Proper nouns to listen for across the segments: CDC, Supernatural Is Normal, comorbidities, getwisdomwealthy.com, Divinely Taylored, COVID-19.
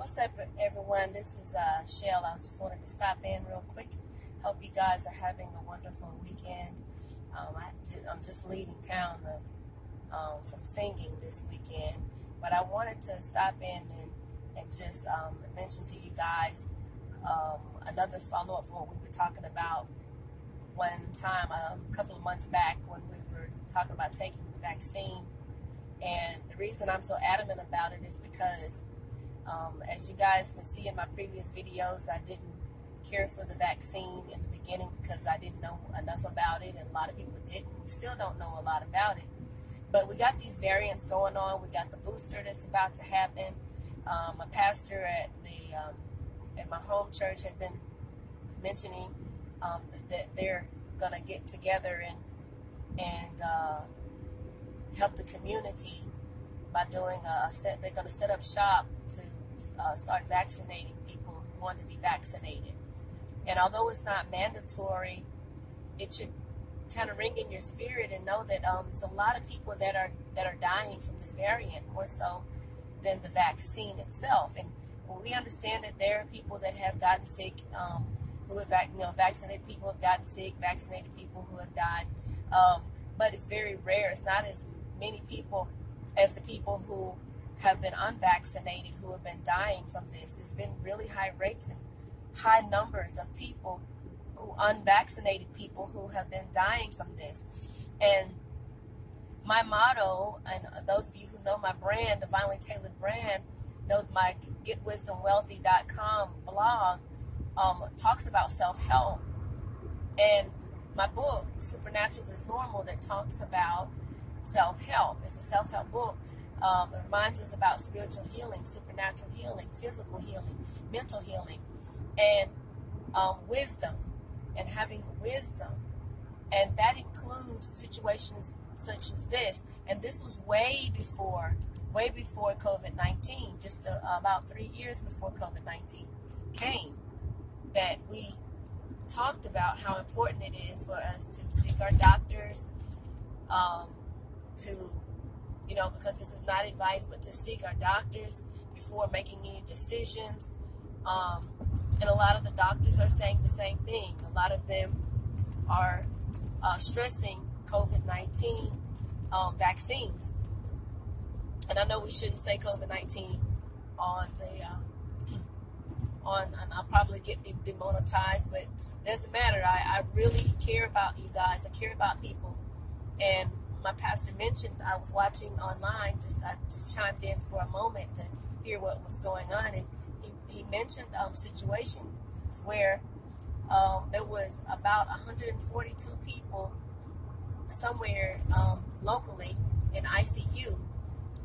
What's up, everyone? This is Shell. I just wanted to stop in real quick. Hope you guys are having a wonderful weekend. I'm just leaving town from singing this weekend, but I wanted to stop in and just mention to you guys another follow-up for what we were talking about one time a couple of months back when we were talking about taking the vaccine. And the reason I'm so adamant about it is because as you guys can see in my previous videos, I didn't care for the vaccine in the beginning because I didn't know enough about it, and a lot of people didn't. We still don't know a lot about it. But we got these variants going on. We got the booster that's about to happen. A pastor at my home church had been mentioning that they're going to get together and help the community by doing they're going to set up shop to start vaccinating people who want to be vaccinated. And although it's not mandatory, it should kind of ring in your spirit and know that there's a lot of people that are dying from this variant, more so than the vaccine itself. And we understand that there are people that have gotten sick, vaccinated people have gotten sick, vaccinated people who have died. But it's very rare. It's not as many people as the people who have been unvaccinated, who have been dying from this. There's been really high rates and high numbers of people, unvaccinated people, who have been dying from this. And my motto, and those of you who know my brand, the Divinely Taylored brand, know my getwisdomwealthy.com blog talks about self-help. And my book, Supernatural Is Normal, that talks about self-help. It's a self-help book. It reminds us about spiritual healing, supernatural healing, physical healing, mental healing, and wisdom, and having wisdom. And that includes situations such as this. And this was way before COVID-19, just about 3 years before COVID-19 came, that we talked about how important it is for us to seek our doctors, because this is not advice, but to seek our doctors before making any decisions. And a lot of the doctors are saying the same thing. A lot of them are stressing COVID-19 vaccines. And I know we shouldn't say COVID-19 on the, and I'll probably get demonetized, but it doesn't matter. I really care about you guys. I care about people. And my pastor mentioned, I was watching online, I just chimed in for a moment to hear what was going on, and he mentioned situations where there was about 142 people somewhere locally in ICU,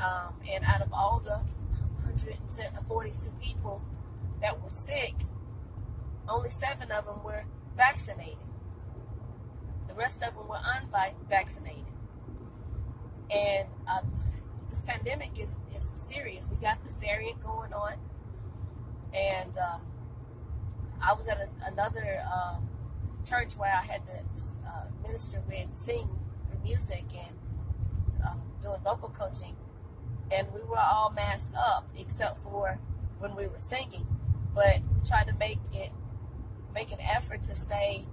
and out of all the 142 people that were sick, only 7 of them were vaccinated. The rest of them were unvaccinated. And this pandemic is serious. We got this variant going on. And I was at another church where I had to minister with, sing through music, and doing vocal coaching. And we were all masked up except for when we were singing. But we tried to make an effort to stay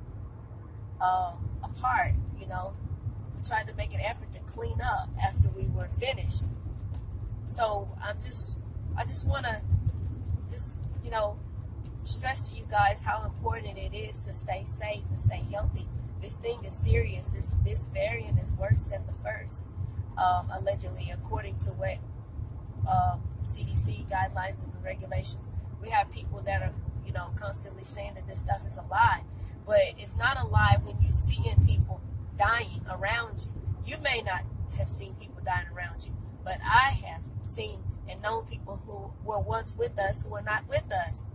apart, you know. We tried to make an effort to clean up after we were finished. So I just want to stress to you guys how important it is to stay safe and stay healthy. This thing is serious. This variant is worse than the first, allegedly, according to what CDC guidelines and regulations. We have people that are, constantly saying that this stuff is a lie. But it's not a lie when you're seeing people dying around you. You may not have seen people dying around you, but I have seen and known people who were once with us who are not with us.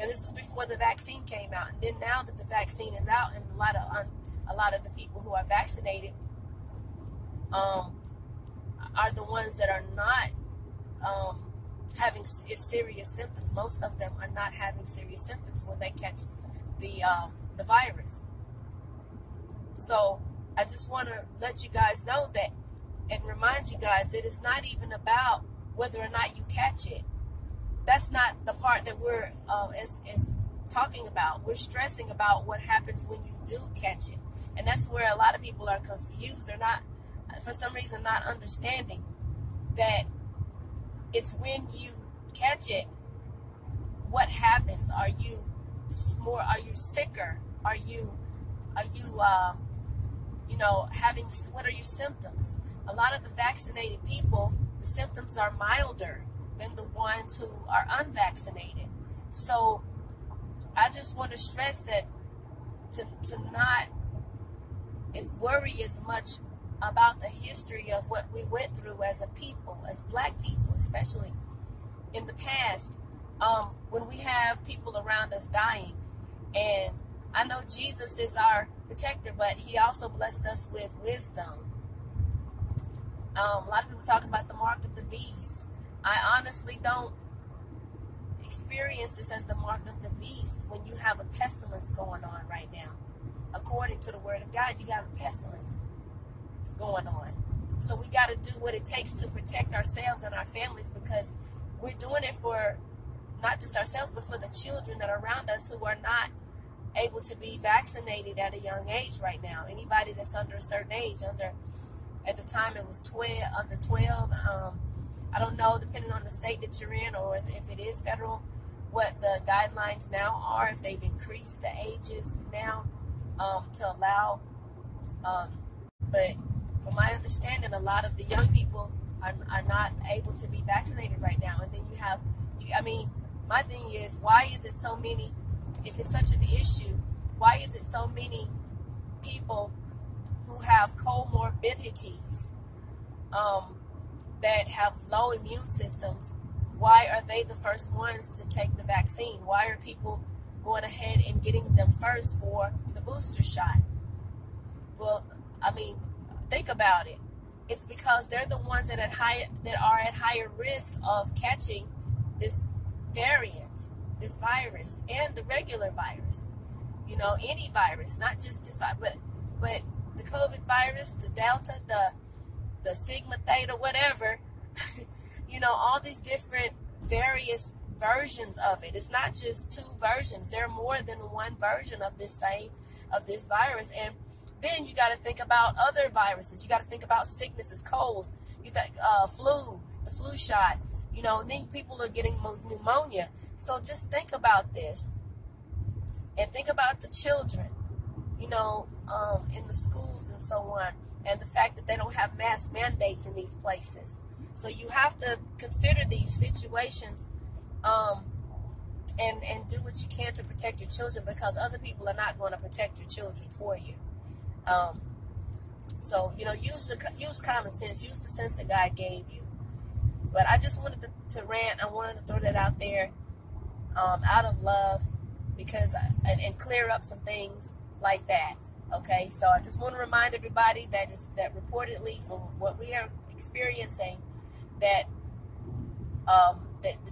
And this was before the vaccine came out. And then now that the vaccine is out, and a lot of the people who are vaccinated are the ones that are not having serious symptoms. Most of them are not having serious symptoms when they catch the virus. So I just want to let you guys know that, and remind you guys that it's not even about whether or not you catch it. that's not the part that we're is talking about. We're stressing about what happens when you do catch it. And that's where a lot of people are confused or not, for some reason, not understanding that it's when you catch it, what happens? Are you more? Are you sicker? Are you having, what are your symptoms? A lot of the vaccinated people, the symptoms are milder than the ones who are unvaccinated. So I just want to stress that to not is worry as much about the history of what we went through as a people, as black people, especially in the past, when we have people around us dying. And I know Jesus is our protector, but he also blessed us with wisdom. A lot of people talk about the mark of the beast. I honestly don't experience this as the mark of the beast when you have a pestilence going on right now. According to the word of God, you have a pestilence going on. So we got to do what it takes to protect ourselves and our families, because we're doing it for not just ourselves, but for the children that are around us who are not able to be vaccinated at a young age right now. Anybody that's under a certain age, at the time it was 12, under 12. I don't know, depending on the state that you're in, or if it is federal, what the guidelines now are, if they've increased the ages now to allow. But from my understanding, a lot of the young people are not able to be vaccinated right now. And then you have, my thing is, why is it so many, if it's such an issue, why is it so many people who have comorbidities that have low immune systems? Why are they the first ones to take the vaccine? Why are people going ahead and getting them first for the booster shot? Well, think about it. It's because they're the ones that are at higher risk of catching this variant, this virus, and the regular virus. Any virus, not just this virus, but the COVID virus, the Delta, the Sigma, Theta, whatever. All these different various versions of it. It's not just two versions. There are more than one version of this virus. And then you got to think about other viruses. You got to think about sicknesses, colds, flu, the flu shot. And then people are getting pneumonia. So just think about this, and think about the children, in the schools and so on, and the fact that they don't have mask mandates in these places. So you have to consider these situations and do what you can to protect your children, because other people are not going to protect your children for you. Use common sense, use the sense that God gave you. But I just wanted to rant. I wanted to throw that out there, out of love, because and clear up some things like that. Okay, so I just want to remind everybody that reportedly, from what we are experiencing, that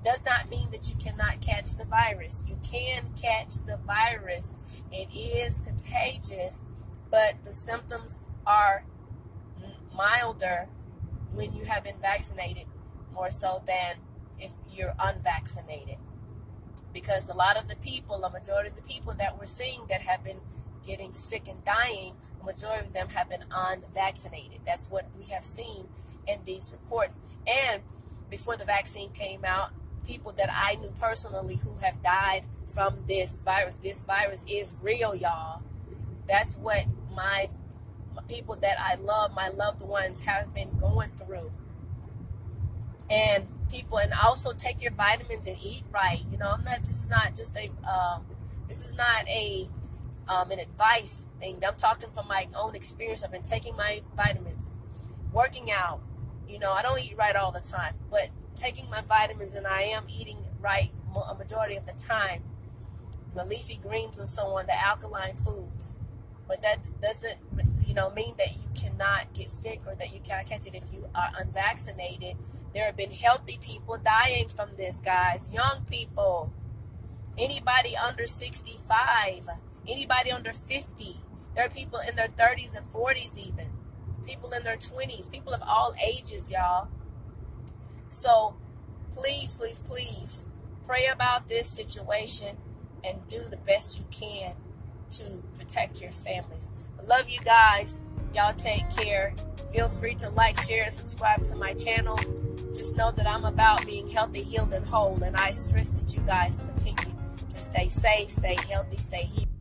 does not mean that you cannot catch the virus. You can catch the virus. It is contagious, but the symptoms are milder when you have been vaccinated, more so than if you're unvaccinated. Because a majority of the people that we're seeing that have been getting sick and dying, a majority of them have been unvaccinated. That's what we have seen in these reports. And before the vaccine came out, people that I knew personally who have died from this virus. This virus is real, y'all. That's what my people that I love, my loved ones, have been going through. And also take your vitamins and eat right. This is not a an advice thing. I'm talking from my own experience. I've been taking my vitamins, working out. I don't eat right all the time, but taking my vitamins, and I am eating right a majority of the time. The leafy greens and so on, the alkaline foods. But that doesn't, mean that you cannot get sick or that you can't catch it if you are unvaccinated. There have been healthy people dying from this, guys. Young people, anybody under 65, anybody under 50. There are people in their 30s and 40s even. People in their 20s, people of all ages, y'all. So please, please, please Pray about this situation and do the best you can to protect your families. I love you guys. Y'all take care. Feel free to like, share, and subscribe to my channel. Just know that I'm about being healthy, healed, and whole. And I stress that you guys continue to stay safe, stay healthy, stay healed.